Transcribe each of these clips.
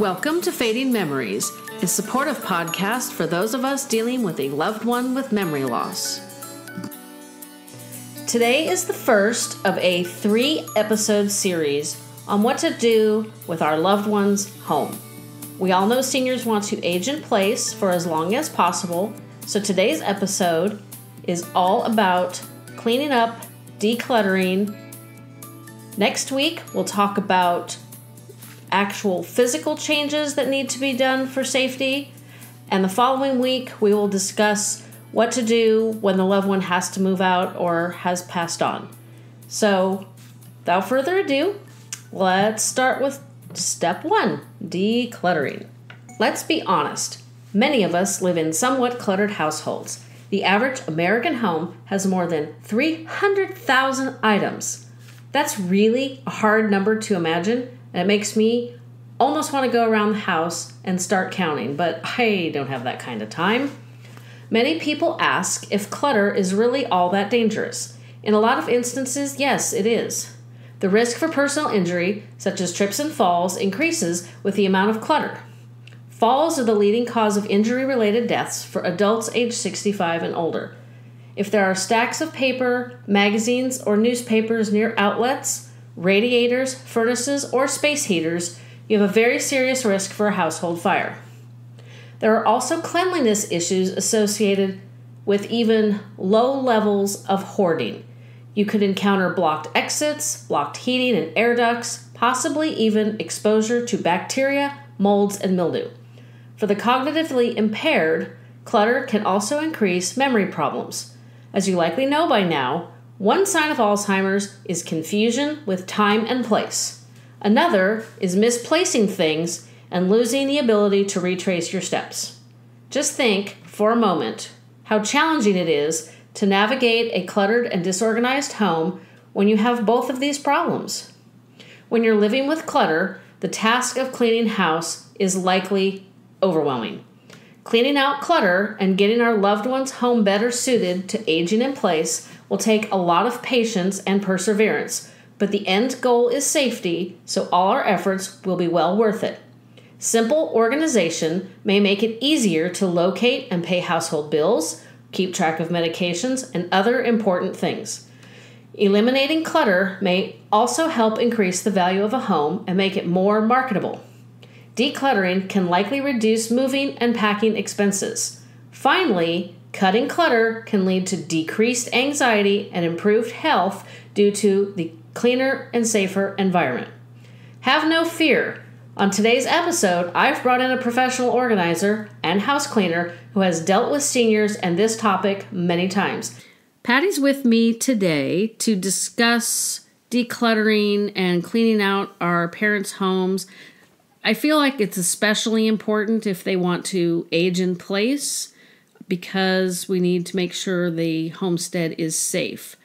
Welcome to Fading Memories, a supportive podcast for those of us dealing with a loved one with memory loss. Today is the first of a 3-episode series on what to do with our loved ones home. We all know seniors want to age in place for as long as possible, so today's episode is all about cleaning up, decluttering. Next week, we'll talk about actual physical changes that need to be done for safety. And the following week, we will discuss what to do when the loved one has to move out or has passed on. So, without further ado, let's start with step 1, decluttering. Let's be honest. Many of us live in somewhat cluttered households. The average American home has more than 300,000 items. That's really a hard number to imagine, and it makes me almost want to go around the house and start counting, but I don't have that kind of time. Many people ask if clutter is really all that dangerous. In a lot of instances, yes, it is. The risk for personal injury, such as trips and falls, increases with the amount of clutter. Falls are the leading cause of injury-related deaths for adults aged 65 and older. If there are stacks of paper, magazines, or newspapers near outlets, radiators, furnaces, or space heaters, you have a very serious risk for a household fire. There are also cleanliness issues associated with even low levels of hoarding. You could encounter blocked exits, blocked heating and air ducts, possibly even exposure to bacteria, molds, and mildew. For the cognitively impaired, clutter can also increase memory problems. As you likely know by now, one sign of Alzheimer's is confusion with time and place. Another is misplacing things and losing the ability to retrace your steps. Just think for a moment how challenging it is to navigate a cluttered and disorganized home when you have both of these problems. When you're living with clutter, the task of cleaning house is likely overwhelming. Cleaning out clutter and getting our loved one's home better suited to aging in place will take a lot of patience and perseverance, but the end goal is safety, so all our efforts will be well worth it. Simple organization may make it easier to locate and pay household bills, keep track of medications, and other important things. Eliminating clutter may also help increase the value of a home and make it more marketable. Decluttering can likely reduce moving and packing expenses. Finally, cutting clutter can lead to decreased anxiety and improved health due to the cleaner and safer environment. Have no fear. On today's episode, I've brought in a professional organizer and house cleaner who has dealt with seniors and this topic many times. Patty's with me today to discuss decluttering and cleaning out our parents' homes. I feel like it's especially important if they want to age in place, because we need to make sure the homestead is safe.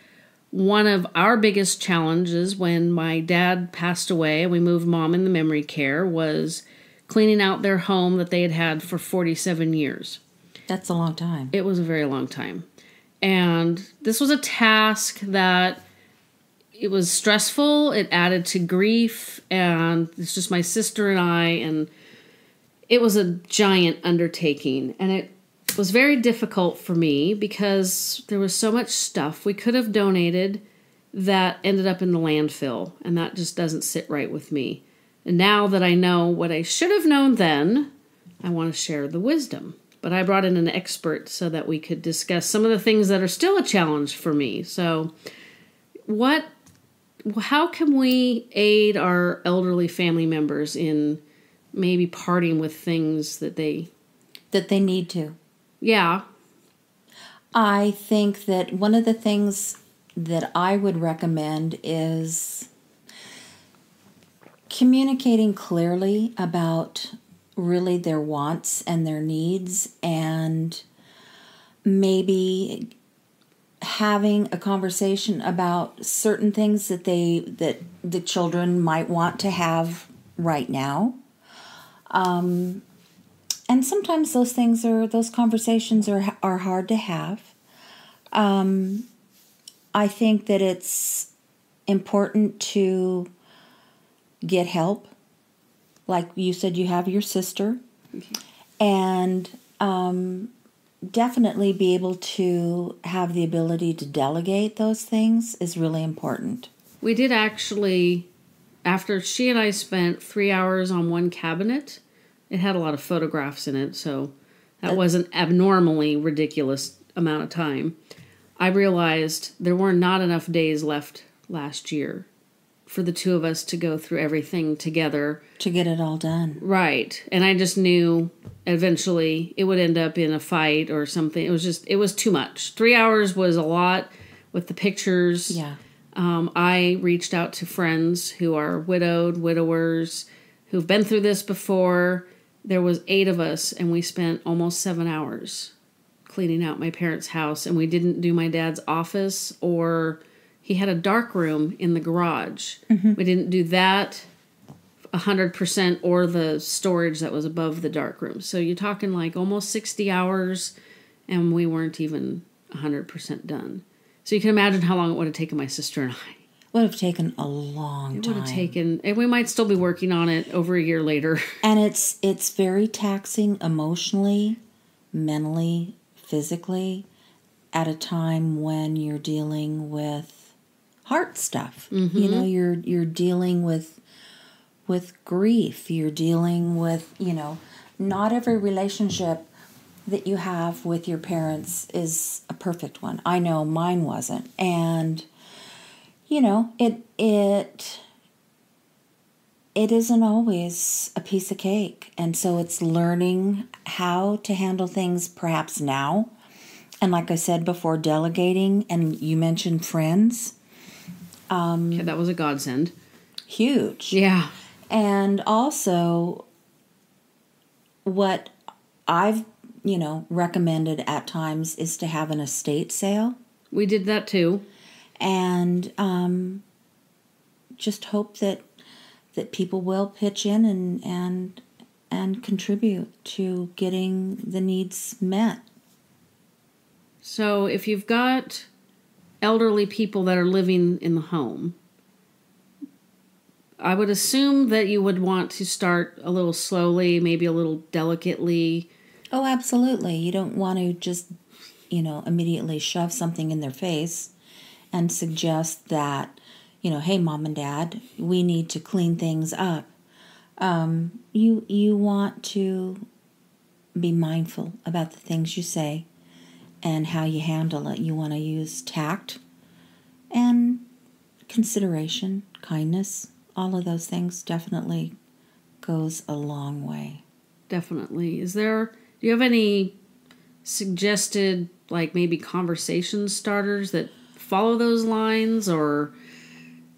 One of our biggest challenges when my dad passed away and we moved mom in the memory care was cleaning out their home that they had had for 47 years. That's a long time. It was a very long time. And this was a task that it was stressful. It added to grief. And it's just my sister and I. And it was a giant undertaking. And it was very difficult for me because there was so much stuff we could have donated that ended up in the landfill, and that just doesn't sit right with me. And now that I know what I should have known then, I want to share the wisdom. But I brought in an expert so that we could discuss some of the things that are still a challenge for me. So how can we aid our elderly family members in maybe parting with things that they need to? Yeah. I think that one of the things that I would recommend is communicating clearly about really their wants and their needs, and maybe having a conversation about certain things that the children might want to have right now. And sometimes those conversations are hard to have. I think that it's important to get help like you said, you have your sister, okay. And definitely be able to have the ability to delegate those things is really important. We did actually, after she and I spent 3 hours on one cabinet, it had a lot of photographs in it, so that was an abnormally ridiculous amount of time. I realized there were not enough days left last year for the two of us to go through everything together. To get it all done. Right. And I just knew eventually it would end up in a fight or something. It was just, it was too much. 3 hours was a lot with the pictures. Yeah. I reached out to friends who are widowed, widowers, who've been through this before. There was 8 of us, and we spent almost 7 hours cleaning out my parents' house, and we didn't do my dad's office, or he had a dark room in the garage. Mm-hmm. We didn't do that 100% or the storage that was above the dark room. So you're talking like almost 60 hours, and we weren't even 100% done. So you can imagine how long it would have taken my sister and I. Would have taken a long time. It would have taken, and we might still be working on it over a year later. And it's very taxing emotionally, mentally, physically, at a time when you're dealing with heart stuff. Mm-hmm. You know, you're dealing with grief. You're dealing with, you know, not every relationship that you have with your parents is a perfect one. I know mine wasn't, and you know, it isn't always a piece of cake. And so it's learning how to handle things perhaps now. And like I said before, delegating, and you mentioned friends. Yeah, that was a godsend. Huge. Yeah. And also what I've, you know, recommended at times is to have an estate sale. We did that too. And just hope that people will pitch in and contribute to getting the needs met. So if you've got elderly people that are living in the home, I would assume that you would want to start a little slowly, maybe a little delicately. Oh, absolutely. You don't want to just, you know, immediately shove something in their face. And suggest that, you know, hey, Mom and Dad, we need to clean things up. You want to be mindful about the things you say and how you handle it. You want to use tact and consideration, kindness. All of those things definitely goes a long way. Definitely. Do you have any suggested, like, maybe conversation starters that follow those lines? Or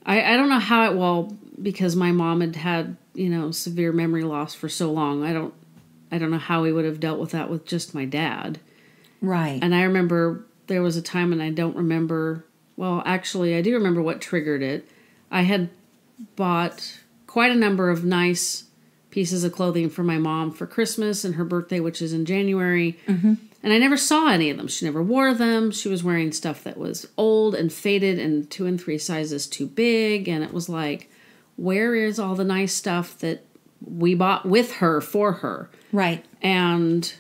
I don't know how it will, because my mom had, you know, severe memory loss for so long. I don't know how we would have dealt with that with just my dad. Right. And I remember there was a time, and I don't remember, well, actually I do remember what triggered it. I had bought quite a number of nice pieces of clothing for my mom for Christmas and her birthday, which is in January. Mm-hmm. And I never saw any of them. She never wore them. She was wearing stuff that was old and faded and 2 and 3 sizes too big. And it was like, where is all the nice stuff that we bought with her for her? Right. And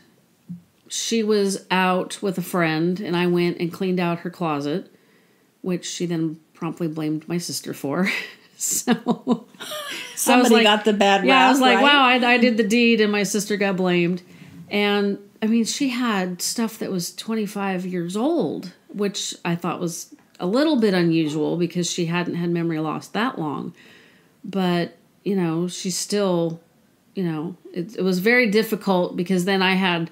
she was out with a friend, and I went and cleaned out her closet, which she then promptly blamed my sister for. So somebody got the bad rap. Yeah, I was like, wow, I did the deed and my sister got blamed. And I mean, she had stuff that was 25 years old, which I thought was a little bit unusual because she hadn't had memory loss that long. But, you know, she still, you know, it was very difficult, because then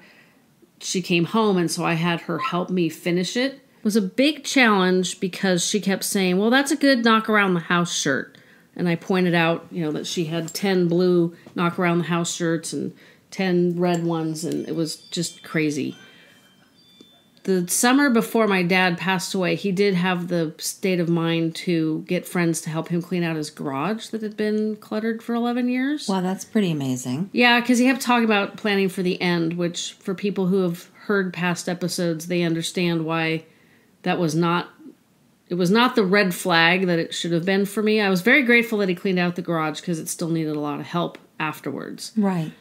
she came home, and so I had her help me finish it. It was a big challenge because she kept saying, well, that's a good knock around the house shirt. And I pointed out, you know, that she had 10 blue knock around the house shirts and 10 red ones, and it was just crazy. The summer before my dad passed away, he did have the state of mind to get friends to help him clean out his garage that had been cluttered for 11 years. Wow, that's pretty amazing. Yeah, because he kept talking about planning for the end, which for people who have heard past episodes, they understand why that was not, it was not the red flag that it should have been for me. I was very grateful that he cleaned out the garage because it still needed a lot of help afterwards. Right.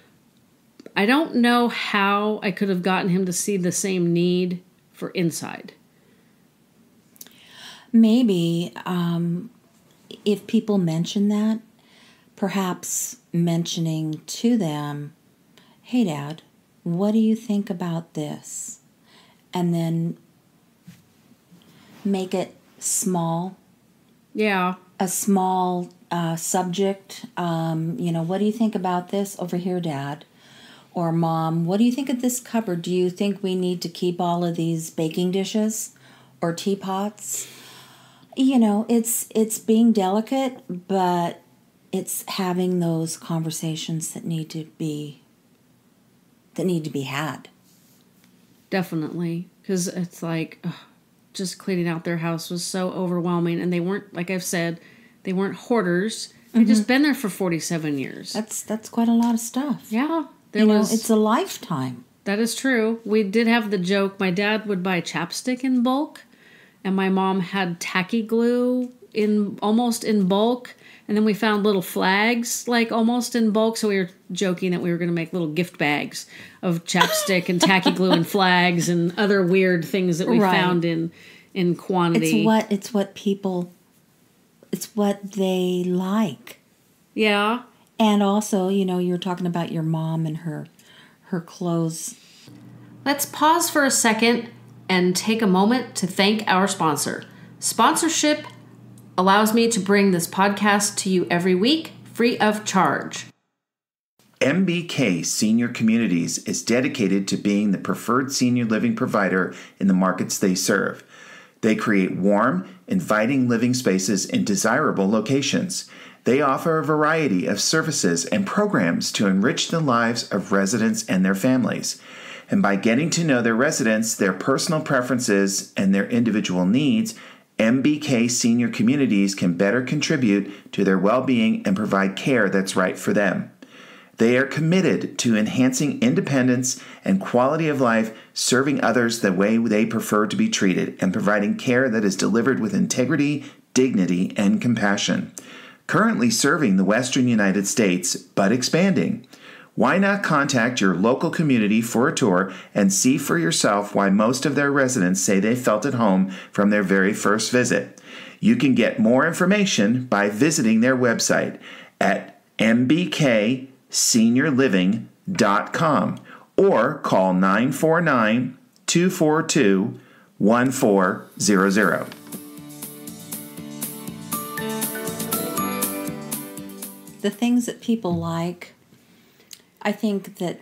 I don't know how I could have gotten him to see the same need for inside. Maybe if people mention that, perhaps mentioning to them, hey, Dad, what do you think about this? And then make it small. Yeah. A small subject. You know, what do you think about this over here, Dad? Or Mom, what do you think of this cupboard? Do you think we need to keep all of these baking dishes or teapots? You know, it's being delicate, but it's having those conversations that need to be had. Definitely, because it's like just cleaning out their house was so overwhelming, and they weren't, like I've said, they weren't hoarders. Mm-hmm. They've just been there for 47 years. That's quite a lot of stuff. Yeah. It's a lifetime. That is true. We did have the joke. My dad would buy chapstick in bulk, and my mom had tacky glue almost in bulk, and then we found little flags like almost in bulk. So we were joking that we were going to make little gift bags of chapstick and tacky glue and flags and other weird things that we found in quantity. It's what they like. Yeah. And also, you know, you're talking about your mom and her clothes. Let's pause for a second and take a moment to thank our sponsor. Sponsorship allows me to bring this podcast to you every week, free of charge. MBK Senior Communities is dedicated to being the preferred senior living provider in the markets they serve. They create warm, inviting living spaces in desirable locations. They offer a variety of services and programs to enrich the lives of residents and their families. And by getting to know their residents, their personal preferences, and their individual needs, MBK Senior Communities can better contribute to their well-being and provide care that's right for them. They are committed to enhancing independence and quality of life, serving others the way they prefer to be treated, and providing care that is delivered with integrity, dignity, and compassion. Currently serving the Western United States, but expanding. Why not contact your local community for a tour and see for yourself why most of their residents say they felt at home from their very first visit? You can get more information by visiting their website at mbkseniorliving.com or call 949-242-1400. The things that people like, I think that,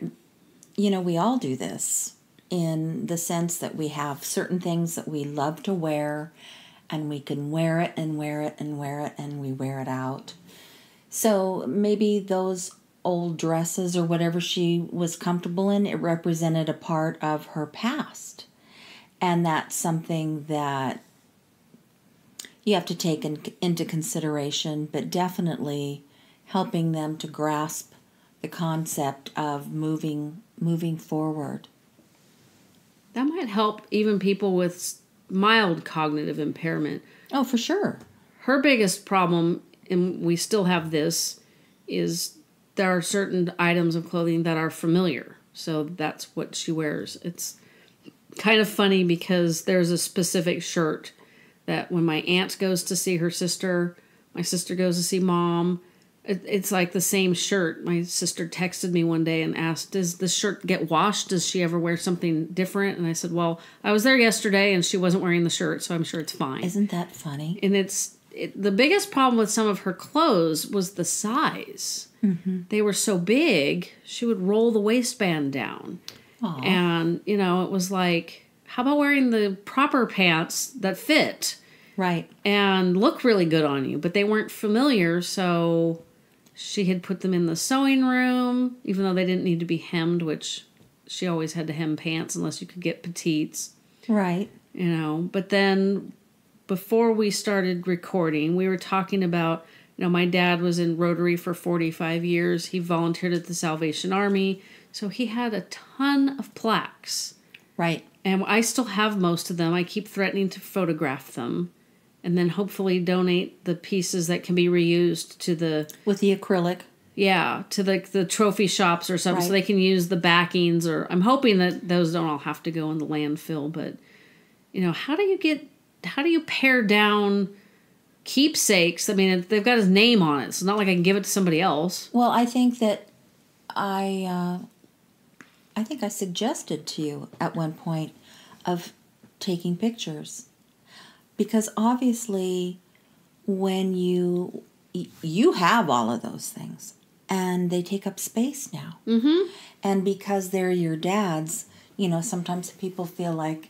you know, we all do this in the sense that we have certain things that we love to wear, and we can wear it and wear it and wear it, and we wear it out. So maybe those old dresses or whatever she was comfortable in, it represented a part of her past. And that's something that you have to take into consideration, but definitely helping them to grasp the concept of moving forward. That might help even people with mild cognitive impairment. Oh, for sure. Her biggest problem, and we still have this, is there are certain items of clothing that are familiar. So that's what she wears. It's kind of funny because there's a specific shirt that when my aunt goes to see her sister, my sister goes to see Mom, it's like the same shirt. My sister texted me one day and asked, does this shirt get washed? Does she ever wear something different? And I said, well, I was there yesterday and she wasn't wearing the shirt, so I'm sure it's fine. Isn't that funny? And the biggest problem with some of her clothes was the size. Mm-hmm. They were so big, she would roll the waistband down. Aww. And, you know, it was like, how about wearing the proper pants that fit? Right. And look really good on you, but they weren't familiar, so she had put them in the sewing room, even though they didn't need to be hemmed, which she always had to hem pants unless you could get petites. Right. You know, but then before we started recording, we were talking about, you know, my dad was in Rotary for 45 years. He volunteered at the Salvation Army. So he had a ton of plaques. Right. And I still have most of them. I keep threatening to photograph them and then hopefully donate the pieces that can be reused to the... With the acrylic. Yeah, to the trophy shops or something, right. So they can use the backings. Or I'm hoping that those don't all have to go in the landfill. But you know, how do you pare down keepsakes? I mean, they've got his name on it. So it's not like I can give it to somebody else. Well, I think that I suggested to you at one point of taking pictures, because obviously when you have all of those things. And they take up space now. Mm-hmm. And because they're your dad's, you know, sometimes people feel like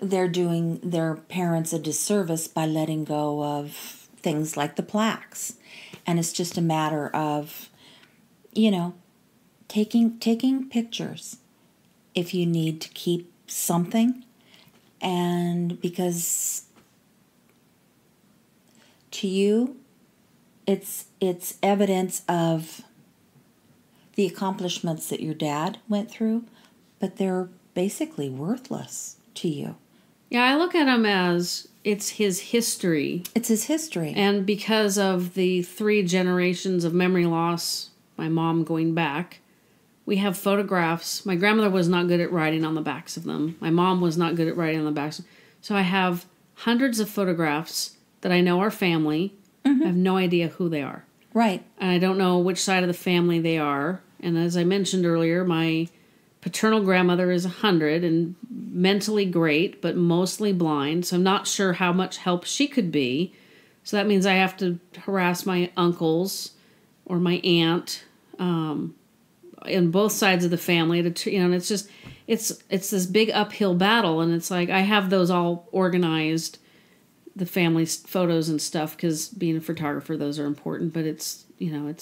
they're doing their parents a disservice by letting go of things like the plaques. And it's just a matter of, you know, taking pictures if you need to keep something. And because to you, it's evidence of the accomplishments that your dad went through, but they're basically worthless to you. Yeah, I look at him as it's his history. It's his history. And because of the 3 generations of memory loss, my mom going back, we have photographs. My grandmother was not good at writing on the backs of them. My mom was not good at writing on the backs. So I have hundreds of photographs that I know are family. Mm-hmm. I have no idea who they are. Right. And I don't know which side of the family they are. And as I mentioned earlier, my paternal grandmother is 100 and mentally great, but mostly blind. So I'm not sure how much help she could be. So that means I have to harass my uncles or my aunt in both sides of the family. And it's just, it's this big uphill battle. And it's like, I have those all organized, the family photos and stuff, because being a photographer, those are important. But it's, you know,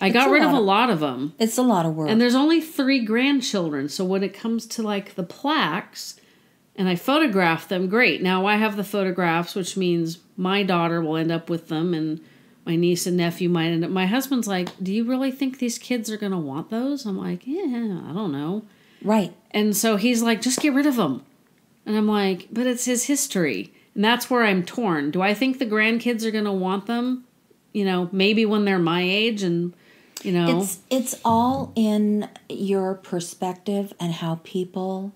I got rid of a lot of them. It's a lot of work. And there's only 3 grandchildren. So when it comes to like the plaques and I photograph them, great. Now I have the photographs, which means my daughter will end up with them and my niece and nephew might end up. My husband's like, do you really think these kids are going to want those? I'm like, yeah, I don't know. Right. And so he's like, just get rid of them. And I'm like, but it's his history. And that's where I'm torn. Do I think the grandkids are going to want them? You know, maybe when they're my age and, you know. It's all in your perspective and how people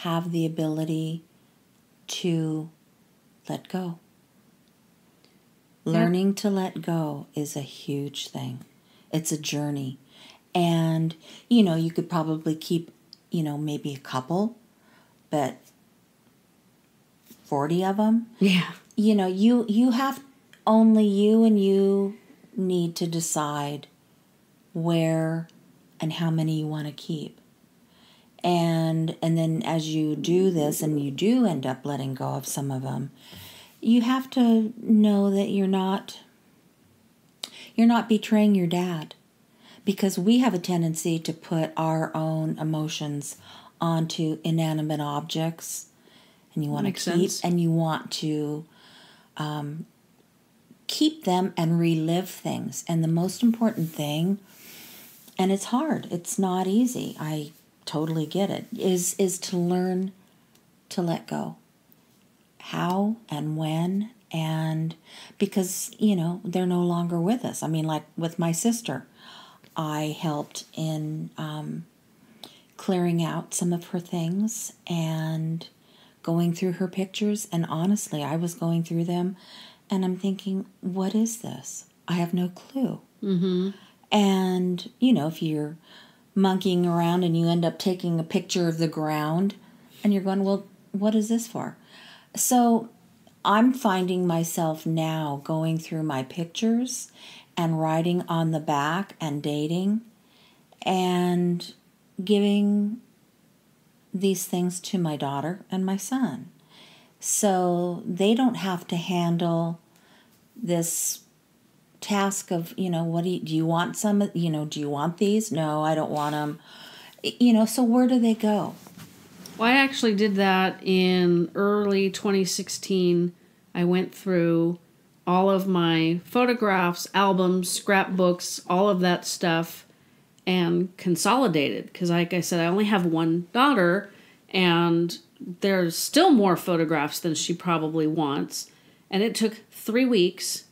have the ability to let go. Yeah. Learning to let go is a huge thing. It's a journey. And, you know, you could probably keep, you know, maybe a couple, but 40 of them. Yeah. You know, you have only you, and you need to decide where and how many you want to keep. And then as you do this and you do end up letting go of some of them, you have to know that you're not betraying your dad, because we have a tendency to put our own emotions onto inanimate objects. And you want to keep, and you want to keep them and relive things. And the most important thing, and it's hard, it's not easy, I totally get it, is to learn to let go. How and when, and because, you know, they're no longer with us. I mean, like with my sister, I helped in clearing out some of her things and going through her pictures, and honestly, I was going through them, and I'm thinking, what is this? I have no clue. Mm-hmm. And, you know, if you're monkeying around and you end up taking a picture of the ground, and you're going, well, what is this for? So I'm finding myself now going through my pictures and writing on the back and dating and giving these things to my daughter and my son, so they don't have to handle this task of, you know, what do you want some, you know, do you want these? No, I don't want them. You know, so where do they go? Well, I actually did that in early 2016. I went through all of my photographs, albums, scrapbooks, all of that stuff, and consolidated, because like I said, I only have one daughter and there's still more photographs than she probably wants. And it took 3 weeks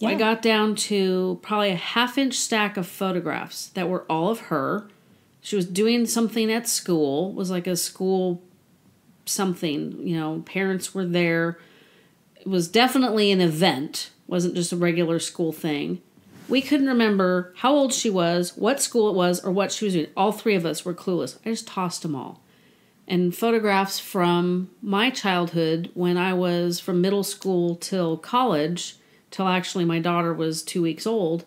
Yeah. I got down to probably a half-inch stack of photographs that were all of her. She was doing something at school. It was like a school something. You know, parents were there. It was definitely an event. It wasn't just a regular school thing. We couldn't remember how old she was, what school it was, or what she was doing. All three of us were clueless. I just tossed them all. And photographs from my childhood when I was from middle school till college, till actually my daughter was 2 weeks old,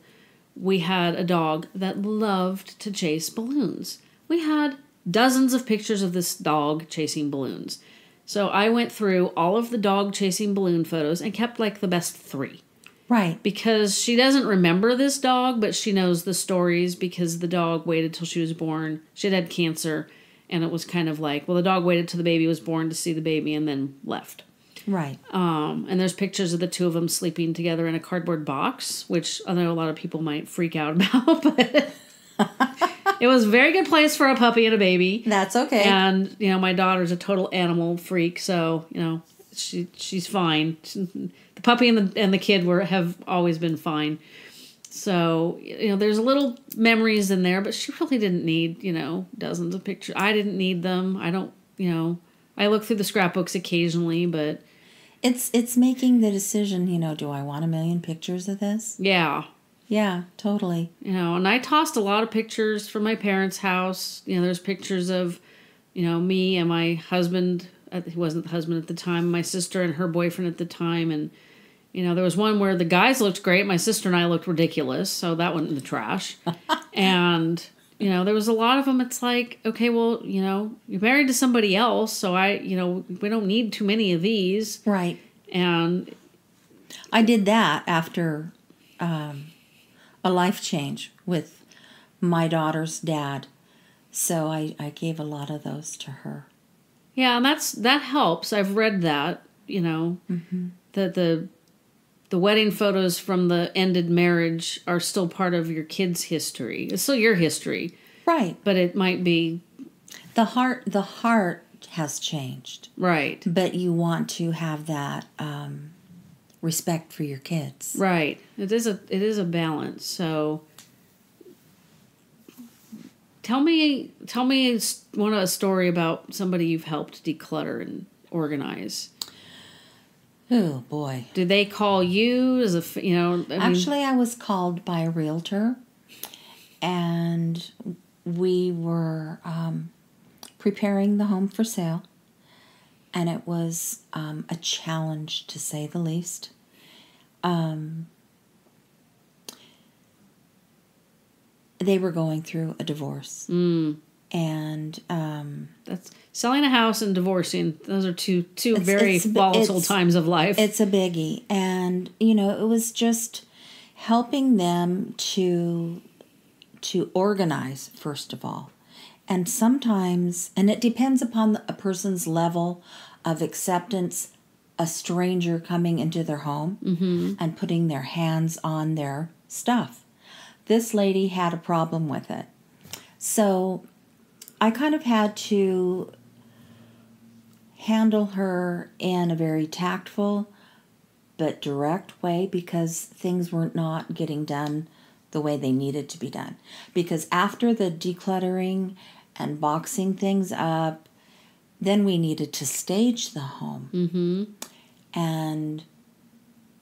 we had a dog that loved to chase balloons. We had dozens of pictures of this dog chasing balloons. So I went through all of the dog chasing balloon photos and kept like the best three. Right. Because she doesn't remember this dog, but she knows the stories because the dog waited till she was born. She had cancer, and it was kind of like, well, the dog waited till the baby was born to see the baby and then left. Right. And there's pictures of the two of them sleeping together in a cardboard box, which I know a lot of people might freak out about, but it was a very good place for a puppy and a baby. That's okay. And, you know, my daughter's a total animal freak, so, you know, she's fine. The puppy and the kid have always been fine. So, you know, there's little memories in there, but she really didn't need, you know, dozens of pictures. I didn't need them. I don't, you know, I look through the scrapbooks occasionally, but it's making the decision, you know, do I want a million pictures of this? Yeah. Yeah, totally. You know, and I tossed a lot of pictures from my parents' house. You know, there's pictures of, you know, me and my husband. He wasn't the husband at the time. My sister and her boyfriend at the time. And, you know, there was one where the guys looked great. My sister and I looked ridiculous. So that went in the trash. And, you know, there was a lot of them. It's like, okay, well, you know, you're married to somebody else. So you know, we don't need too many of these. Right. And I did that after a life change with my daughter's dad. So I gave a lot of those to her. Yeah, and that helps. I've read that, you know, that the wedding photos from the ended marriage are still part of your kid's history. It's still your history. Right. But it might be the heart has changed. Right. But you want to have that respect for your kids. Right. It is a balance. So tell me a story about somebody you've helped declutter and organize. Oh, boy. Did they call you? You know, actually, I was called by a realtor, and we were preparing the home for sale, and it was a challenge, to say the least. They were going through a divorce. Mm. And that's selling a house and divorcing. Those are two very volatile times of life. It's a biggie. And, you know, it was just helping them to organize, first of all. And sometimes, and it depends upon a person's level of acceptance, a stranger coming into their home and putting their hands on their stuff. This lady had a problem with it. So I kind of had to handle her in a very tactful but direct way because things were not getting done the way they needed to be done. Because after the decluttering and boxing things up, then we needed to stage the home. And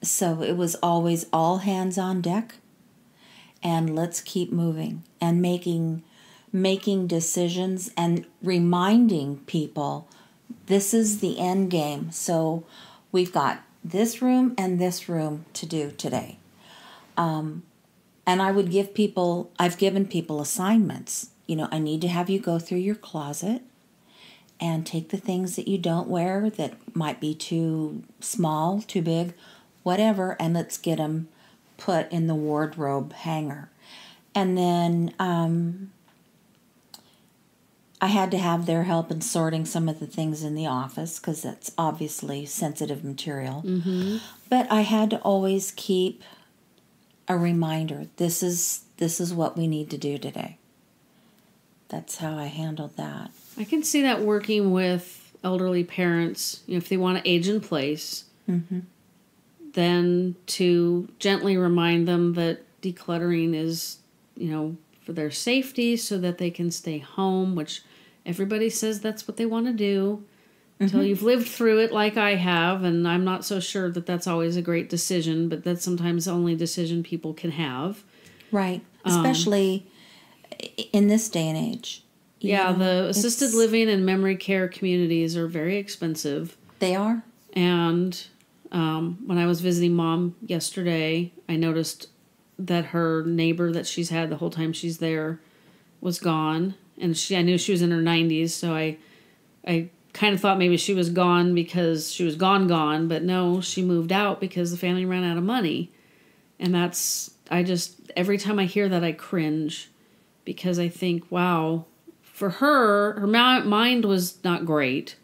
so it was always all hands on deck. And let's keep moving and making decisions and reminding people this is the end game. So we've got this room and this room to do today. And I would give people, I've given people assignments. You know, I need to have you go through your closet and take the things that you don't wear that might be too small, too big, whatever, and let's get them put in the wardrobe hanger. And then I had to have their help in sorting some of the things in the office because that's obviously sensitive material. But I had to always keep a reminder, this is what we need to do today. That's how I handled that. I can see that working with elderly parents, you know, if they want to age in place. than to gently remind them that decluttering is, you know, for their safety so that they can stay home, which everybody says that's what they want to do until you've lived through it like I have. And I'm not so sure that that's always a great decision, but that's sometimes the only decision people can have. Right. Especially in this day and age. Yeah, the assisted living and memory care communities are very expensive. They are. And when I was visiting Mom yesterday, I noticed that her neighbor that she's had the whole time she's there was gone. And I knew she was in her 90s, so I kind of thought maybe she was gone because she was gone. But no, she moved out because the family ran out of money. And that's, every time I hear that, I cringe. Because I think, wow, for her, her mind was not great.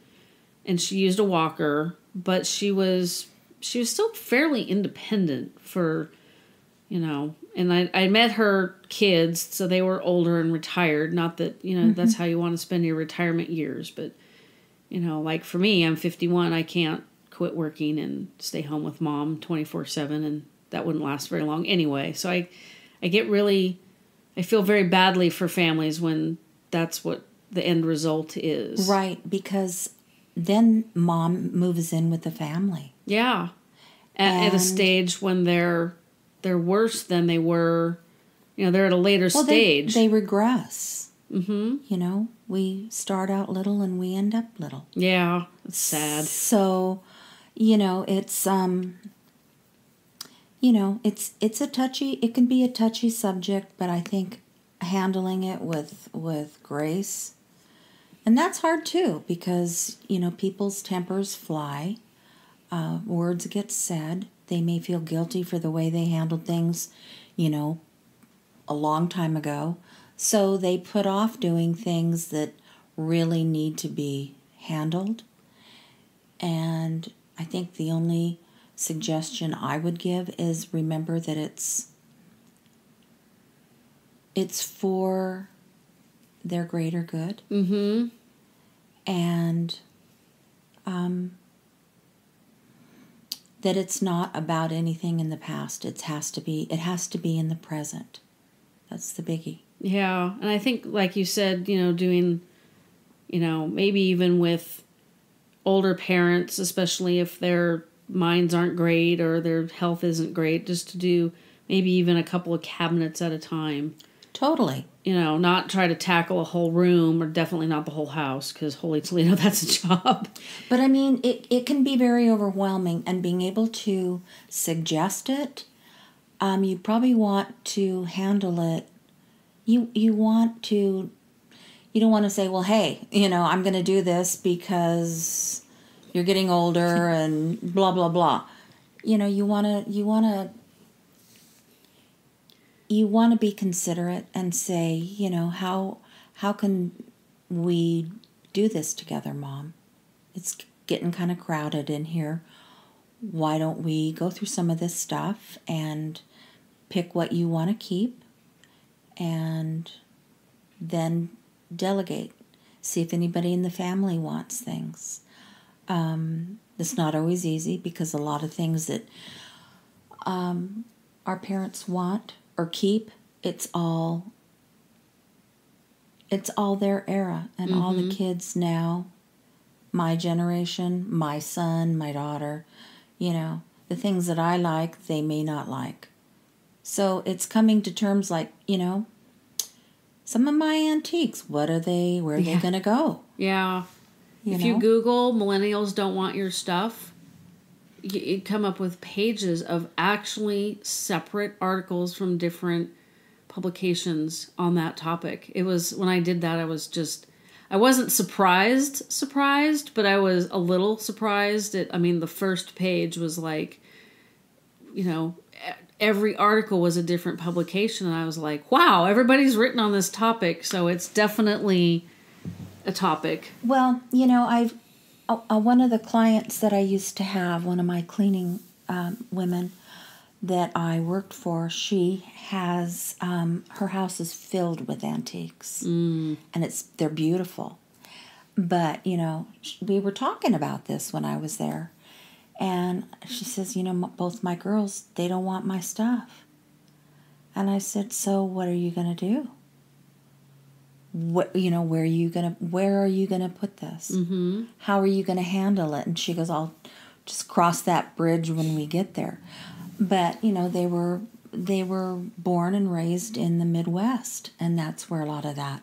And she used a walker. But she was still fairly independent for, you know, and I met her kids, so they were older and retired. Not that, you know, that's how you want to spend your retirement years. But, you know, like for me, I'm 51. I can't quit working and stay home with Mom 24/7. And that wouldn't last very long anyway. So I feel very badly for families when that's what the end result is. Right. Because then Mom moves in with the family. Yeah. At a stage when they're worse than they were, you know, they're at a later stage. They regress. You know, we start out little and we end up little. Yeah, it's sad. So, you know, it's it can be a touchy subject, but I think handling it with grace. And that's hard too, because, you know, people's tempers fly, words get said. They may feel guilty for the way they handled things, you know, a long time ago. So they put off doing things that really need to be handled. And I think the only suggestion I would give is remember that it's for their greater good. And that it's not about anything in the past. It has to be in the present. That's the biggie. Yeah. And I think, like you said, you know, doing, you know, maybe even with older parents, especially if their minds aren't great or their health isn't great, just to do maybe even a couple of cabinets at a time. Totally. You know, not try to tackle a whole room, or definitely not the whole house, because holy Toledo, that's a job. But I mean, it can be very overwhelming, and being able to suggest it, you probably want to handle it. You don't want to say, well, hey, you know, I'm going to do this because you're getting older and blah, blah, blah. You know, you want to be considerate and say, you know, how can we do this together, Mom? It's getting kind of crowded in here. Why don't we go through some of this stuff and pick what you want to keep and then delegate. See if anybody in the family wants things. It's not always easy, because a lot of things that our parents want or keep, it's all their era, and all the kids now, my generation, my son, my daughter, you know, the things that I like, they may not like. So it's coming to terms, like, you know, some of my antiques, what are they, where are they going to go? Yeah. You Google millennials don't want your stuff, you come up with pages of actually separate articles from different publications on that topic. It was, when I did that, I wasn't surprised, but I was a little surprised. I mean, the first page was like, you know, every article was a different publication. And I was like, wow, everybody's written on this topic. So it's definitely a topic. Well, you know, one of the clients that I used to have, one of my cleaning women that I worked for, she has, her house is filled with antiques. And they're beautiful. But, you know, we were talking about this when I was there. And she says, you know, both my girls, they don't want my stuff. And I said, so what are you going to do? What, you know, where are you going to put this? Mm-hmm. How are you going to handle it? And she goes, I'll just cross that bridge when we get there. But, you know, they were born and raised in the Midwest, and that's where a lot of that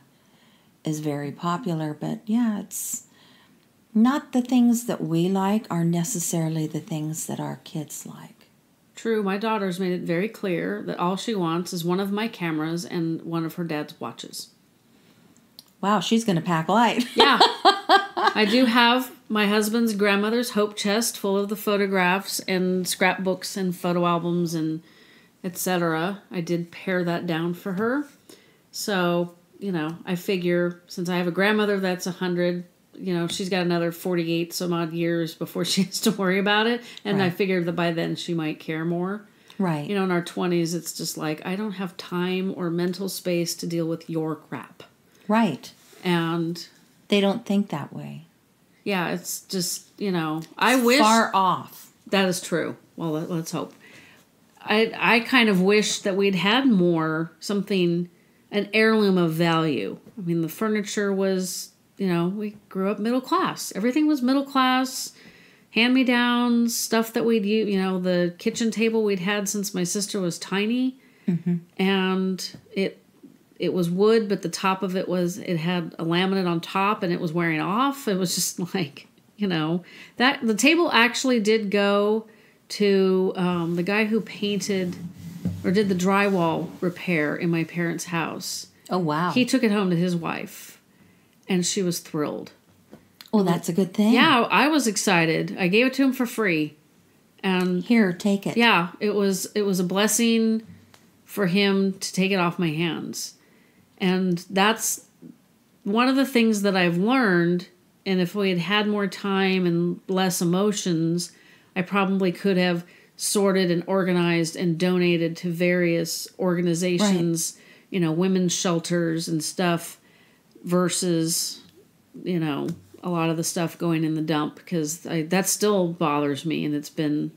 is very popular. But yeah, it's not the things that we like are necessarily the things that our kids like. True. My daughter's made it very clear that all she wants is one of my cameras and one of her dad's watches. Wow, she's going to pack light. Yeah. I do have my husband's grandmother's hope chest full of the photographs and scrapbooks and photo albums and etc. I did pare that down for her. So, you know, I figure since I have a grandmother that's 100, you know, she's got another 48 some odd years before she has to worry about it. And right. I figured that by then she might care more. Right. You know, in our 20s, it's just like, I don't have time or mental space to deal with your crap. Right. And they don't think that way. Yeah, it's just, you know, I wish... Far off. That is true. Well, let's hope. I kind of wish that we'd had more, something, an heirloom of value. I mean, the furniture was... You know, we grew up middle class. Everything was middle class, hand-me-downs, stuff that we'd use. You know, the kitchen table we'd had since my sister was tiny. Mm-hmm. And it was wood, but the top of it was, it had a laminate on top and it was wearing off. It was just like, you know, that the table actually did go to the guy who painted or did the drywall repair in my parents' house. Oh, wow. He took it home to his wife. And she was thrilled. Well, that's a good thing. Yeah, I was excited. I gave it to him for free. And here, take it. Yeah, it was a blessing for him to take it off my hands. And that's one of the things that I've learned. And if we had had more time and less emotions, I probably could have sorted and organized and donated to various organizations, right. You know, women's shelters and stuff. Versus, you know, a lot of the stuff going in the dump, because that still bothers me, and it's been,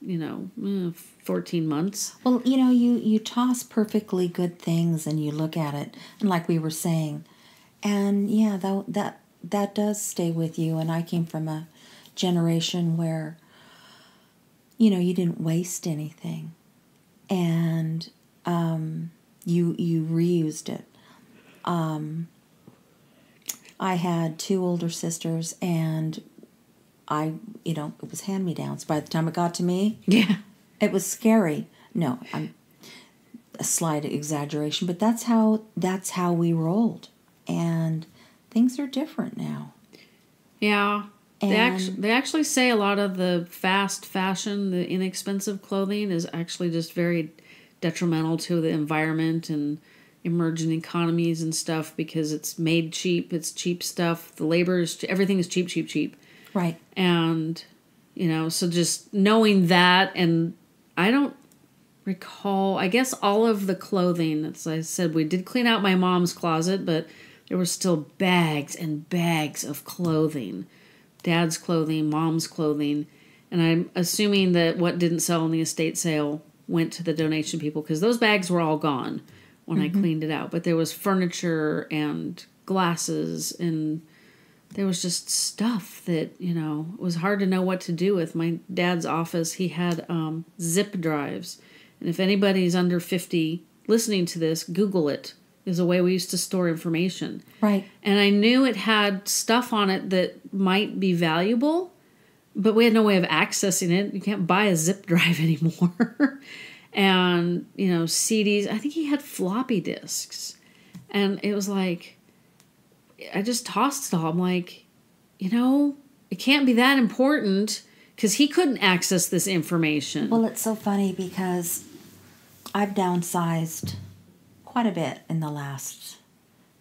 you know, 14 months. Well, you know, you toss perfectly good things, and you look at it, and like we were saying, and yeah, that does stay with you. And I came from a generation where, you know, you didn't waste anything, and you reused it. I had two older sisters, and you know, it was hand-me-downs. By the time it got to me, yeah, it was scary. No, I'm a slight exaggeration, but that's how we rolled. And things are different now. Yeah, and they actually say a lot of the fast fashion, the inexpensive clothing, is actually just very detrimental to the environment and emerging economies and stuff, because it's made cheap, it's cheap stuff, the labor is everything is cheap. Right. And, you know, so just knowing that, and I don't recall, I guess all of the clothing, as I said, we did clean out my mom's closet, but there were still bags and bags of clothing. Dad's clothing, mom's clothing, and I'm assuming that what didn't sell in the estate sale went to the donation people, because those bags were all gone when I cleaned it out. But there was furniture and glasses, and there was just stuff that, you know, it was hard to know what to do with. My dad's office, he had zip drives. And if anybody's under 50 listening to this, Google it, is a way we used to store information. Right. And I knew it had stuff on it that might be valuable, but we had no way of accessing it. You can't buy a zip drive anymore. And, you know, CDs. I think he had floppy disks. And it was like, I just tossed it all. I'm like, you know, it can't be that important, because he couldn't access this information. Well, it's so funny, because I've downsized quite a bit in the last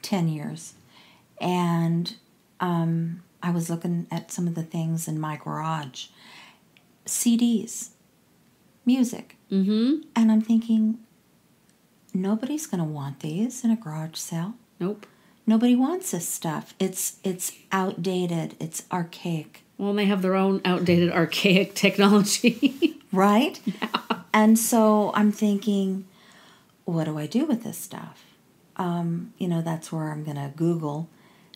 10 years. And I was looking at some of the things in my garage. CDs. Music. Mm-hmm. And I'm thinking, nobody's going to want these in a garage sale. Nope. Nobody wants this stuff. It's outdated. It's archaic. Well, they have their own outdated, archaic technology. Right? Yeah. And so I'm thinking, what do I do with this stuff? You know, that's where I'm going to Google,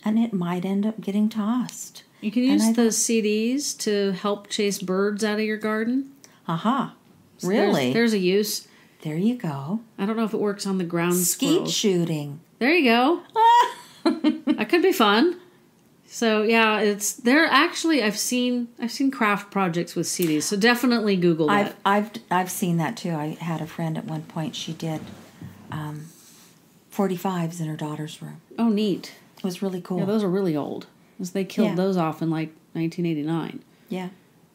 and it might end up getting tossed. You can use those CDs to help chase birds out of your garden. Aha. Uh-huh. Really? So there's a use. There you go. I don't know if it works on the ground squirrel. Skeet shooting. There you go. That could be fun. So yeah, it's there. Actually, I've seen craft projects with CDs. So definitely Google that. I've seen that too. I had a friend at one point. She did 45s in her daughter's room. Oh, neat. It was really cool. Yeah, those are really old. Because they killed those off in like 1989. Yeah.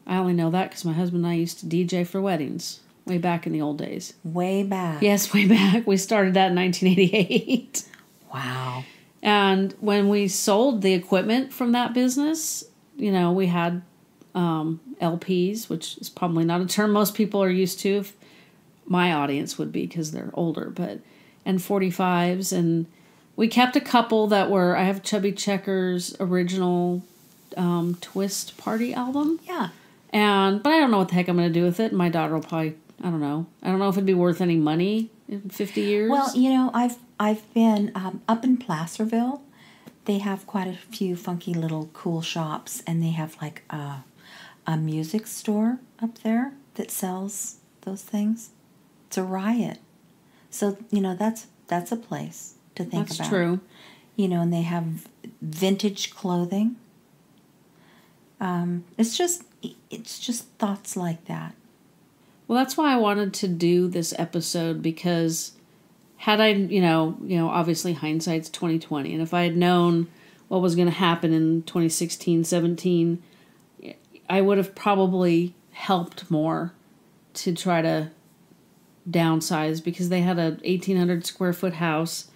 I only know that because my husband and I used to DJ for weddings way back in the old days. Way back. Yes, way back. We started that in 1988. Wow. And when we sold the equipment from that business, you know, we had LPs, which is probably not a term most people are used to. If my audience would be because they're older, but and 45s. And we kept a couple that were, I have Chubby Checker's original Twist Party album. Yeah. But I don't know what the heck I'm going to do with it. My daughter will probably, I don't know. I don't know if it'd be worth any money in 50 years. Well, you know, I've been up in Placerville. They have quite a few funky little cool shops, and they have like a music store up there that sells those things. It's a riot. So, you know, that's a place to think about. That's true. You know, and they have vintage clothing. It's just thoughts like that. Well, that's why I wanted to do this episode, because had I, you know, obviously hindsight's 20/20, and if I had known what was going to happen in 2016, 17, I would have probably helped more to try to downsize, because they had a 1,800 square foot house.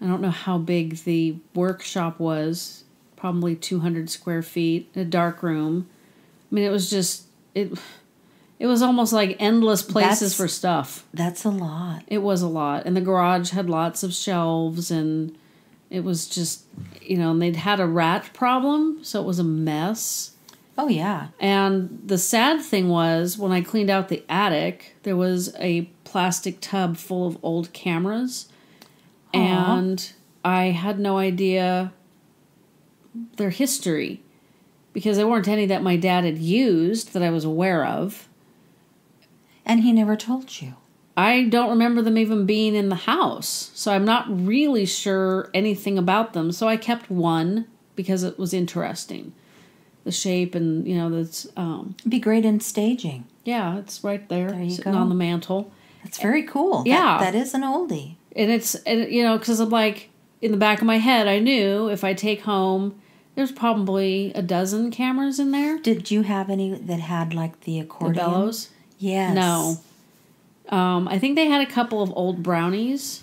I don't know how big the workshop was, probably 200 square feet, a dark room. I mean, it was just it was almost like endless places for stuff. That's a lot. It was a lot. And the garage had lots of shelves, and it was just, you know, and they'd had a rat problem, so it was a mess. Oh, yeah. And the sad thing was, when I cleaned out the attic, there was a plastic tub full of old cameras. Aww. And I had no idea their history, because there weren't any that my dad had used that I was aware of. And he never told you. I don't remember them even being in the house, so I'm not really sure anything about them. So I kept one because it was interesting. The shape and, you know, that's... It'd be great in staging. Yeah, it's right there. There you sitting go. On the mantle. That's very cool. Yeah. That is an oldie. And it's, and, you know, because I'm like, in the back of my head, I knew if I take home... There's probably a dozen cameras in there. Did you have any that had, like, the accordion? The bellows? Yes. No. I think they had a couple of old brownies.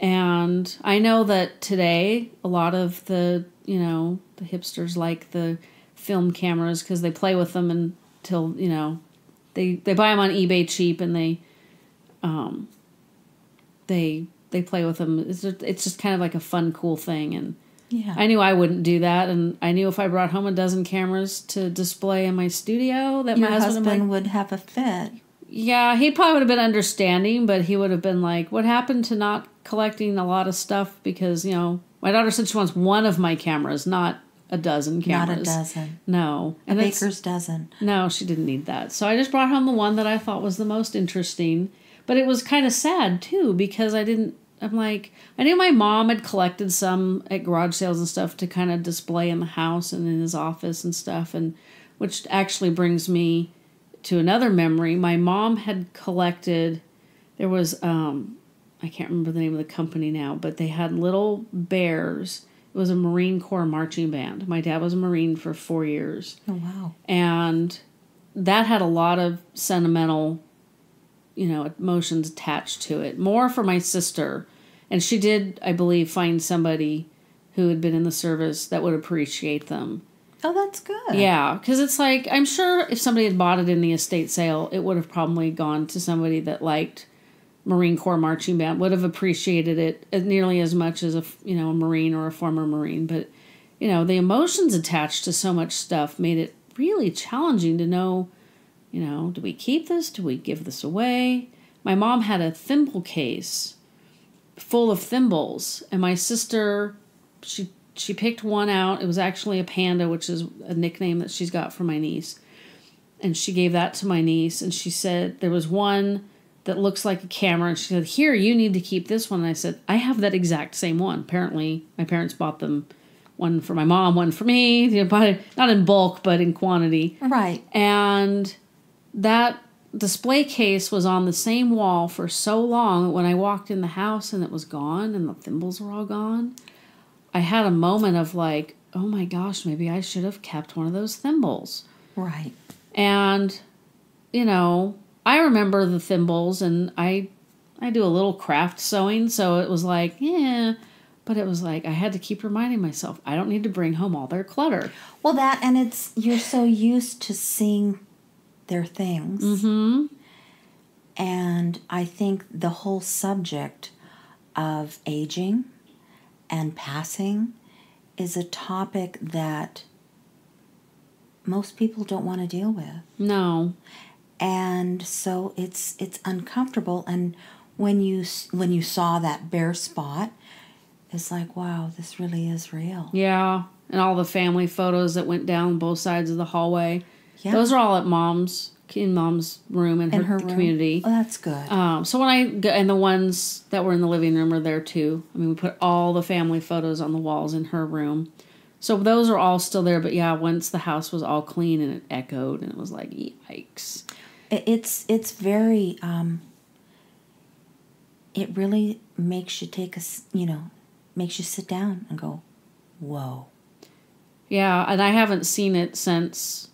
And I know that today a lot of the, you know, the hipsters like the film cameras because they play with them until, you know, they buy them on eBay cheap, and they play with them. It's just kind of like a fun, cool thing, and... Yeah. I knew I wouldn't do that, and I knew if I brought home a dozen cameras to display in my studio that my husband would have a fit. Yeah, he probably would have been understanding, but he would have been like, what happened to not collecting a lot of stuff? Because, you know, my daughter said she wants one of my cameras, not a dozen cameras. Not a dozen. No. A baker's dozen. No, she didn't need that. So I just brought home the one that I thought was the most interesting, but it was kind of sad, too, because I'm like, I knew my mom had collected some at garage sales and stuff to kind of display in the house and in his office and stuff, and which actually brings me to another memory. My mom had collected, there was, I can't remember the name of the company now, but they had little bears. It was a Marine Corps marching band. My dad was a Marine for 4 years. Oh, wow. And that had a lot of sentimental, you know, emotions attached to it. More for my sister. And she did, I believe, find somebody who had been in the service that would appreciate them. Oh, that's good. Yeah, because it's like, I'm sure if somebody had bought it in the estate sale, it would have probably gone to somebody that liked Marine Corps marching band, would have appreciated it nearly as much as a, you know, a Marine or a former Marine. But you know, the emotions attached to so much stuff made it really challenging to know, you know, do we keep this? Do we give this away? My mom had a thimble case full of thimbles, and my sister, she picked one out. It was actually a panda, which is a nickname that she's got for my niece. And she gave that to my niece, and she said, there was one that looks like a camera, and she said, here, you need to keep this one. And I said, I have that exact same one. Apparently, my parents bought them, one for my mom, one for me, you know, not in bulk, but in quantity. Right. And that display case was on the same wall for so long, when I walked in the house and it was gone and the thimbles were all gone, I had a moment of like, oh my gosh, maybe I should have kept one of those thimbles. Right. And, you know, I remember the thimbles, and I do a little craft sewing, so it was like, yeah. But it was like, I had to keep reminding myself, I don't need to bring home all their clutter. Well, that, and it's, you're so used to seeing their things. Mm-hmm. And I think the whole subject of aging and passing is a topic that most people don't want to deal with. No. And so it's uncomfortable. And when you saw that bare spot, it's like, wow, this really is real. Yeah. And all the family photos that went down both sides of the hallway. Yeah. Those are all at Mom's, in Mom's room and her community. Oh, that's good. So when and the ones that were in the living room are there too. I mean, we put all the family photos on the walls in her room. So those are all still there. But yeah, once the house was all clean and it echoed, and it was like, yikes. It's very, it really makes you take a, you know, makes you sit down and go, whoa. Yeah, and I haven't seen it since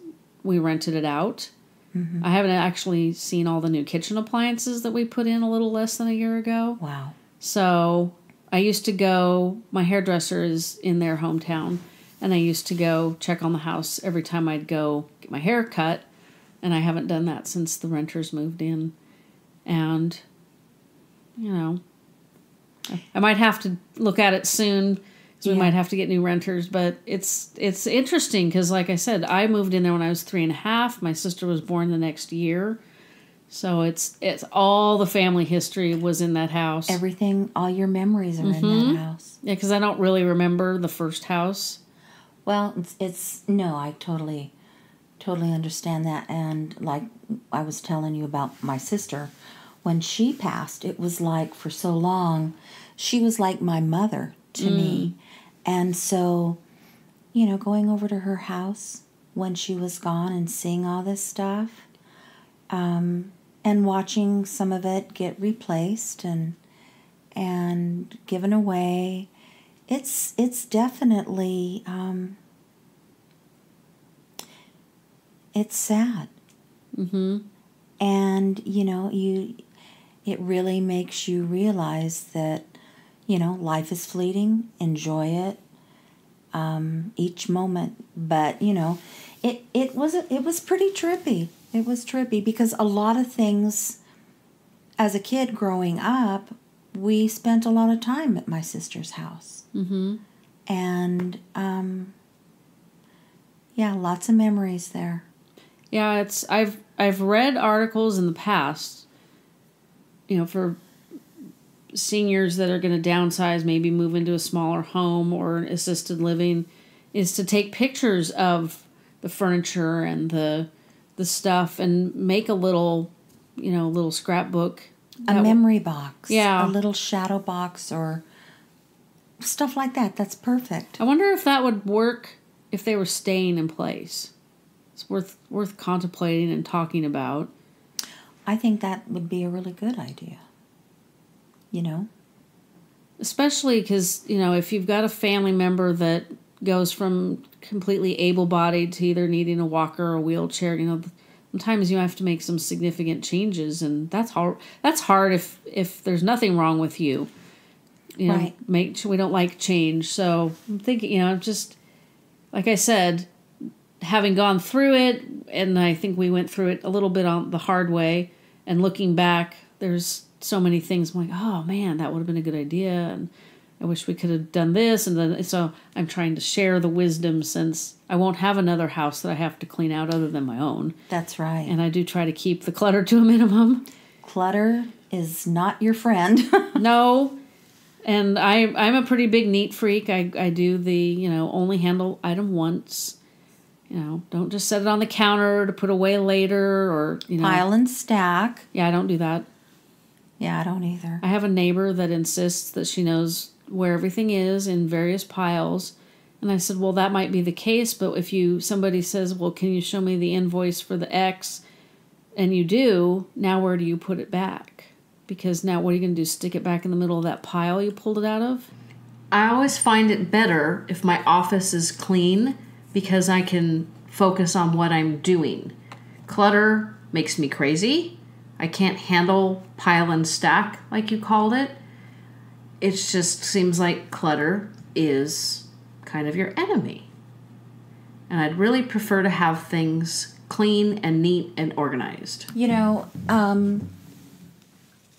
we rented it out. Mm-hmm. I haven't actually seen all the new kitchen appliances that we put in a little less than a year ago. Wow. So I used to go, my hairdresser is in their hometown, and I used to go check on the house every time I'd go get my hair cut, and I haven't done that since the renters moved in. And, you know, I might have to look at it soon, so we might have to get new renters. But it's interesting because, like I said, I moved in there when I was 3.5. My sister was born the next year, so it's all the family history was in that house. Everything, all your memories are in that house. Yeah, because I don't really remember the first house. Well, no, I totally understand that. And like I was telling you about my sister. When she passed, it was like for so long, she was like my mother to me. And so, you know, going over to her house when she was gone and seeing all this stuff and watching some of it get replaced and given away, it's definitely, it's sad. Mm-hmm. And, you know, it really makes you realize that, you know, life is fleeting. Enjoy it, each moment. But, you know, it was pretty trippy. It was trippy because a lot of things, as a kid growing up, we spent a lot of time at my sister's house. Mm-hmm. And, yeah, lots of memories there. Yeah, I've read articles in the past, you know, for seniors that are going to downsize, maybe move into a smaller home or assisted living, is to take pictures of the furniture and the stuff and make a little, you know, little scrapbook. A memory box. Yeah. A little shadow box or stuff like that. That's perfect. I wonder if that would work if they were staying in place. It's worth contemplating and talking about. I think that would be a really good idea, you know? Especially because, you know, if you've got a family member that goes from completely able-bodied to either needing a walker or a wheelchair, you know, sometimes you have to make some significant changes, and that's hard if there's nothing wrong with you. You know, right. We don't like change. So I'm thinking, you know, just, like I said, having gone through it, and I think we went through it a little bit on the hard way, and looking back, there's so many things I'm like, oh man, that would have been a good idea, and I wish we could have done this. And then, so I'm trying to share the wisdom, since I won't have another house that I have to clean out other than my own. That's right. And I do try to keep the clutter to a minimum. Clutter is not your friend. No. And I'm a pretty big neat freak. I do the, only handle item once. Don't just set it on the counter to put away later, or, Pile and stack. Yeah, I don't do that. Yeah, I don't either. I have a neighbor that insists that she knows where everything is in various piles. And I said, well, that might be the case, but if somebody says, well, can you show me the invoice for the X? And you do, now where do you put it back? Because now what are you going to do, stick it back in the middle of that pile you pulled it out of? I always find it better if my office is clean, because I can focus on what I'm doing. Clutter makes me crazy. I can't handle pile and stack, like you called it. It just seems like clutter is kind of your enemy. And I'd really prefer to have things clean and neat and organized.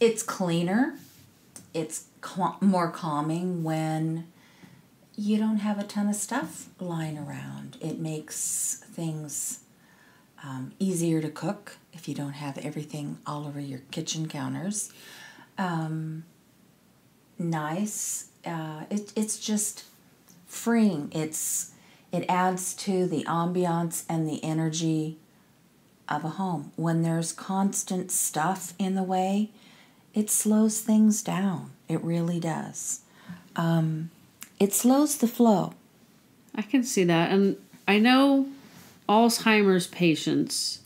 It's cleaner. It's more calming when you don't have a ton of stuff lying around. It makes things easier to cook if you don't have everything all over your kitchen counters. Nice. It's just freeing. It adds to the ambiance and the energy of a home. When there's constant stuff in the way, it slows things down. It really does. It slows the flow. I can see that. And I know Alzheimer's patients,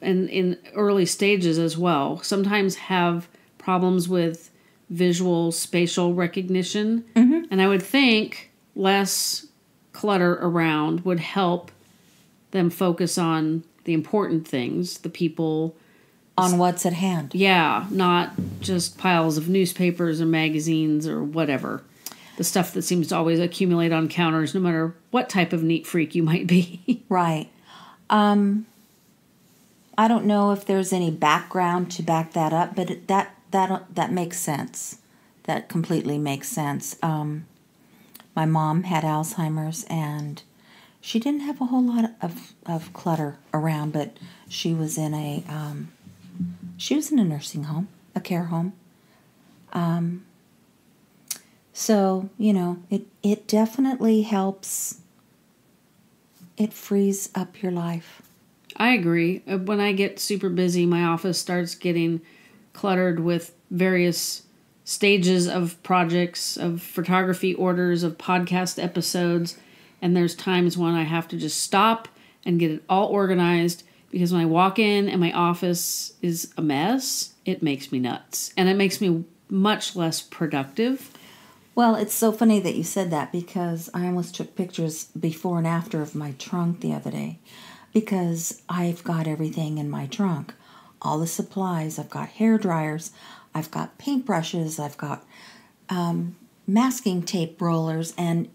and in early stages as well, sometimes have problems with visual, spatial recognition. Mm-hmm. And I would think less clutter around would help them focus on the important things, the people. On what's at hand. Yeah, not just piles of newspapers or magazines or whatever. The stuff that seems to always accumulate on counters, no matter what type of neat freak you might be. Right. I don't know if there's any background to back that up, but that makes sense. That completely makes sense. My mom had Alzheimer's, and she didn't have a whole lot of clutter around, but she was in a nursing home, a care home. So, it definitely helps. It frees up your life. I agree. When I get super busy, my office starts getting cluttered with various stages of projects, of photography orders, of podcast episodes. And there's times when I have to just stop and get it all organized, because when I walk in and my office is a mess, it makes me nuts. And it makes me much less productive. Well, it's so funny that you said that, because I almost took pictures before and after of my trunk the other day, because I've got everything in my trunk. All the supplies. I've got hair dryers. I've got paintbrushes. I've got masking tape rollers. And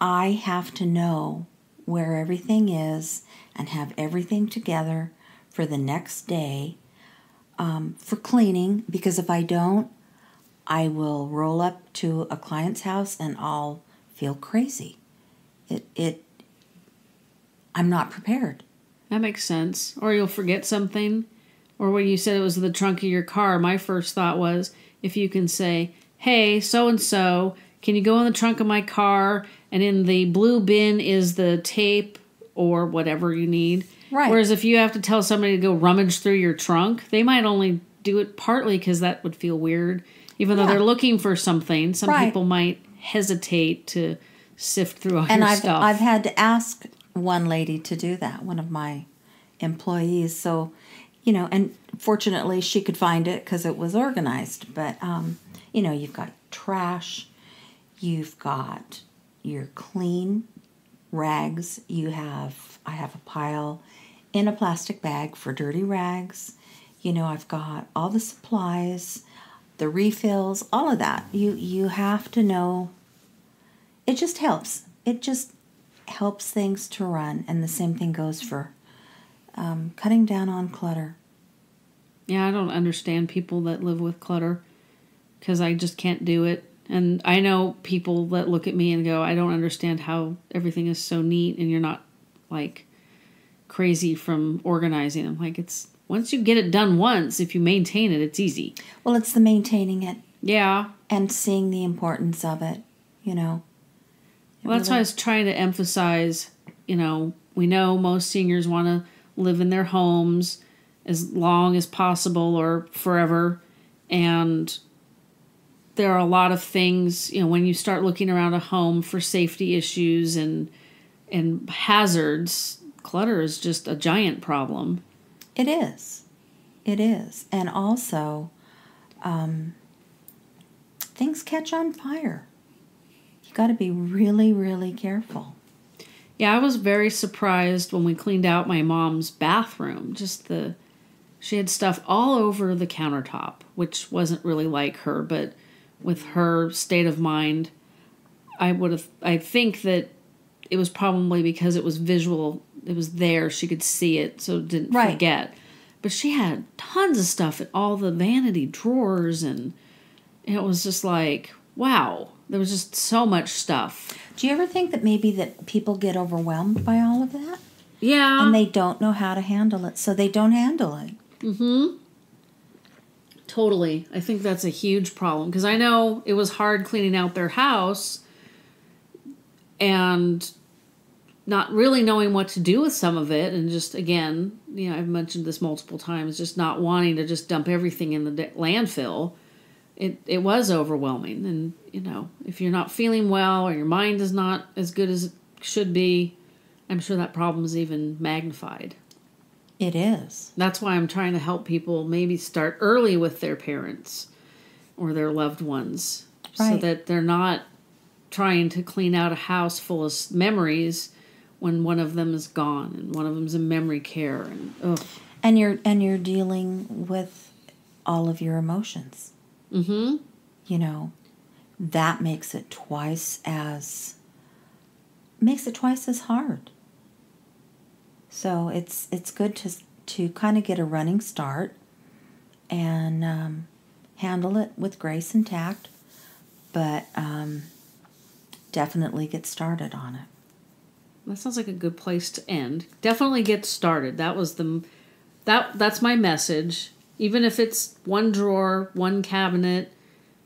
I have to know where everything is and have everything together for the next day, for cleaning, because if I don't, I will roll up to a client's house and I'll feel crazy. I'm not prepared. That makes sense. Or you'll forget something. Or when you said it was the trunk of your car, my first thought was, if you can say, hey, so-and-so, can you go in the trunk of my car, and in the blue bin is the tape or whatever you need. Right. Whereas if you have to tell somebody to go rummage through your trunk, they might only do it partly because that would feel weird. Even though they're looking for something, some people might hesitate to sift through all your stuff. And I've had to ask one lady to do that, one of my employees. So, and fortunately she could find it because it was organized. But, you've got trash, you've got your clean rags, I have a pile in a plastic bag for dirty rags. I've got all the supplies, the refills, all of that. You have to know. It just helps. It just helps things to run. And the same thing goes for cutting down on clutter. Yeah, I don't understand people that live with clutter, because I just can't do it. And I know people that look at me and go, I don't understand how everything is so neat and you're not like crazy from organizing. I'm like, it's once you get it done once, if you maintain it, it's easy. Well, it's the maintaining it. Yeah. And seeing the importance of it, you know. Well, that's why I was trying to emphasize, you know, we know most seniors want to live in their homes as long as possible or forever. And there are a lot of things, you know, when you start looking around a home for safety issues and hazards, clutter is just a giant problem. It is. It is. And also, things catch on fire. You got to be really, really careful. Yeah, I was very surprised when we cleaned out my mom's bathroom. Just the, she had stuff all over the countertop, which wasn't really like her, but with her state of mind, I think that it was probably because it was visual. It was there. She could see it, so didn't forget. But she had tons of stuff at all the vanity drawers, and it was just like, wow, there was just so much stuff. Do you ever think that maybe that people get overwhelmed by all of that? Yeah. And they don't know how to handle it, so they don't handle it. Mm-hmm. Totally. I think that's a huge problem, because I know it was hard cleaning out their house and not really knowing what to do with some of it. And just, again, you know, I've mentioned this multiple times, just not wanting to just dump everything in the landfill. It was overwhelming. And, you know, if you're not feeling well or your mind is not as good as it should be, I'm sure that problem is even magnified. It is. That's why I'm trying to help people maybe start early with their parents or their loved ones, so that they're not trying to clean out a house full of memories when one of them is gone and one of them's in memory care. And you're dealing with all of your emotions. Mm-hmm. You know, that makes it twice as hard. So it's good to kind of get a running start and handle it with grace and tact, but definitely get started on it. That sounds like a good place to end. Definitely get started. That's my message. Even if it's one drawer, one cabinet,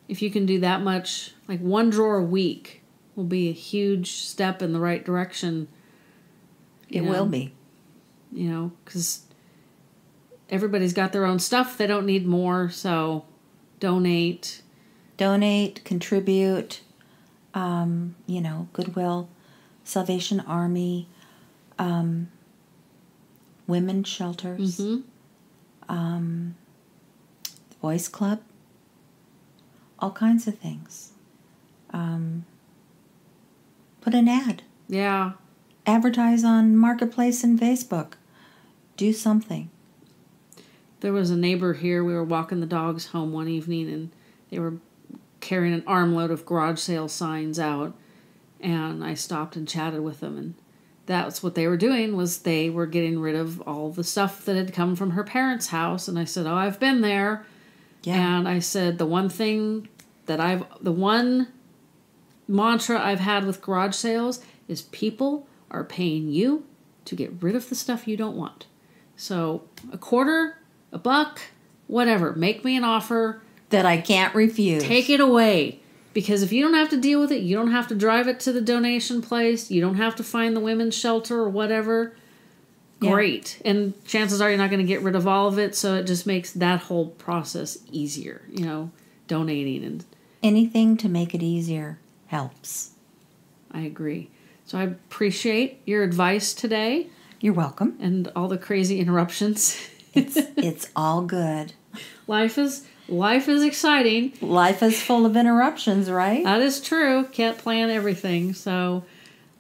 if you can do that much, like one drawer a week will be a huge step in the right direction. It will be. You know, because everybody's got their own stuff. They don't need more, so donate. Donate, contribute, you know, Goodwill, Salvation Army, women's shelters, the Boys Club, all kinds of things. Put an ad. Yeah. Advertise on Marketplace and Facebook. Do something. There was a neighbor here. We were walking the dogs home one evening, and they were carrying an armload of garage sale signs out. And I stopped and chatted with them, and that's what they were doing, was they were getting rid of all the stuff that had come from her parents' house. And I said, oh, I've been there. Yeah. And I said, the one mantra I've had with garage sales is people are paying you to get rid of the stuff you don't want. So $0.25, $1, whatever, make me an offer that I can't refuse. Take it away. Because if you don't have to deal with it, you don't have to drive it to the donation place, you don't have to find the women's shelter or whatever, great. Yeah. And chances are you're not going to get rid of all of it, so it just makes that whole process easier, you know, donating. And anything to make it easier helps. I agree. So I appreciate your advice today. You're welcome. And all the crazy interruptions. It's all good. Life is exciting. Life is full of interruptions, right? That is true. Can't plan everything. So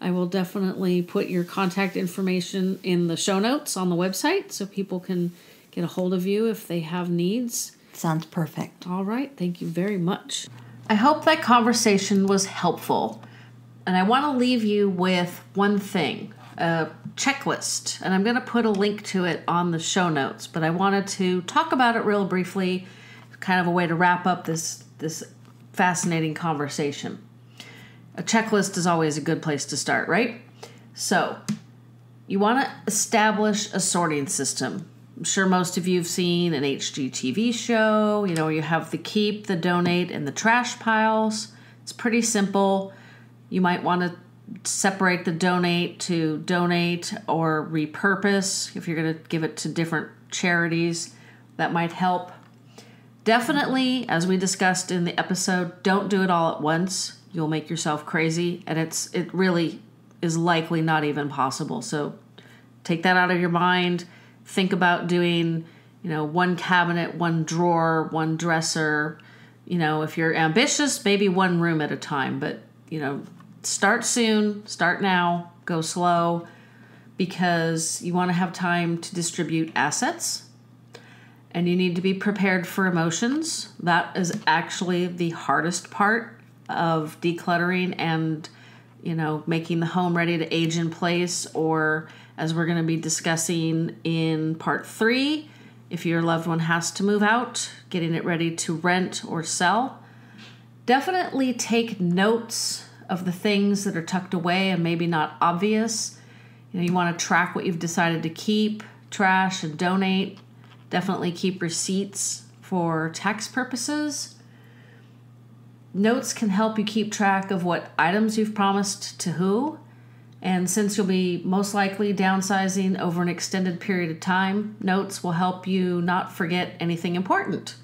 I will definitely put your contact information in the show notes on the website so people can get a hold of you if they have needs. Sounds perfect. All right. Thank you very much. I hope that conversation was helpful. And I want to leave you with one thing, a checklist. And I'm going to put a link to it on the show notes. But I wanted to talk about it real briefly, kind of a way to wrap up this fascinating conversation. A checklist is always a good place to start, right? So you want to establish a sorting system. I'm sure most of you have seen an HGTV show, you know, you have the keep, the donate, and the trash piles. It's pretty simple. You might want to separate the donate to donate or repurpose if you're going to give it to different charities. That might help. Definitely, as we discussed in the episode, don't do it all at once. You'll make yourself crazy, and it really is likely not even possible. So take that out of your mind. Think about doing, you know, one cabinet, one drawer, one dresser. You know, if you're ambitious, maybe one room at a time. But, you know, start soon, start now, go slow, because you want to have time to distribute assets. And you need to be prepared for emotions. That is actually the hardest part of decluttering and, you know, making the home ready to age in place, or as we're going to be discussing in part 3, if your loved one has to move out, getting it ready to rent or sell. Definitely take notes of the things that are tucked away and maybe not obvious. You know, you want to track what you've decided to keep, trash, and donate. Definitely keep receipts for tax purposes. Notes can help you keep track of what items you've promised to who. And since you'll be most likely downsizing over an extended period of time, notes will help you not forget anything important.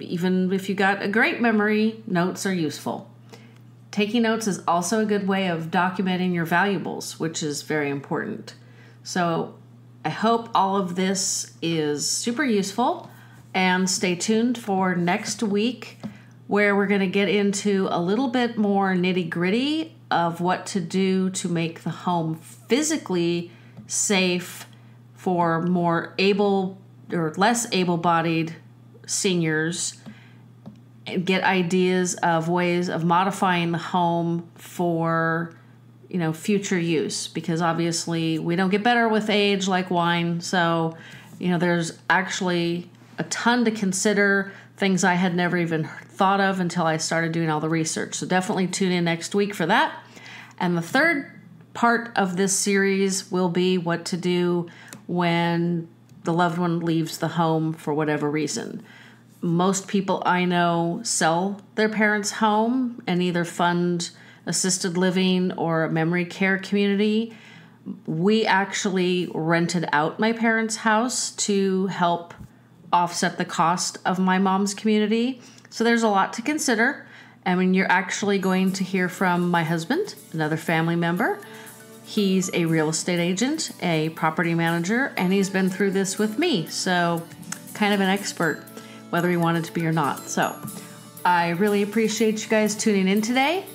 Even if you got a great memory, notes are useful. Taking notes is also a good way of documenting your valuables, which is very important. So I hope all of this is super useful, and stay tuned for next week, where we're going to get into a little bit more nitty-gritty of what to do to make the home physically safe for more able or less able-bodied seniors, and get ideas of ways of modifying the home for, you know, future use, because obviously we don't get better with age like wine. So, you know, there's actually a ton to consider, things I had never even thought of until I started doing all the research. So definitely tune in next week for that. And the third part of this series will be what to do when the loved one leaves the home for whatever reason. Most people I know sell their parents' home and either fund assisted living or a memory care community. We actually rented out my parents' house to help offset the cost of my mom's community. So there's a lot to consider. I mean, you're actually going to hear from my husband, another family member. He's a real estate agent, a property manager, and he's been through this with me. So kind of an expert, whether he wanted to be or not. So I really appreciate you guys tuning in today.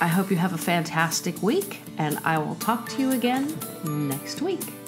I hope you have a fantastic week, and I will talk to you again next week.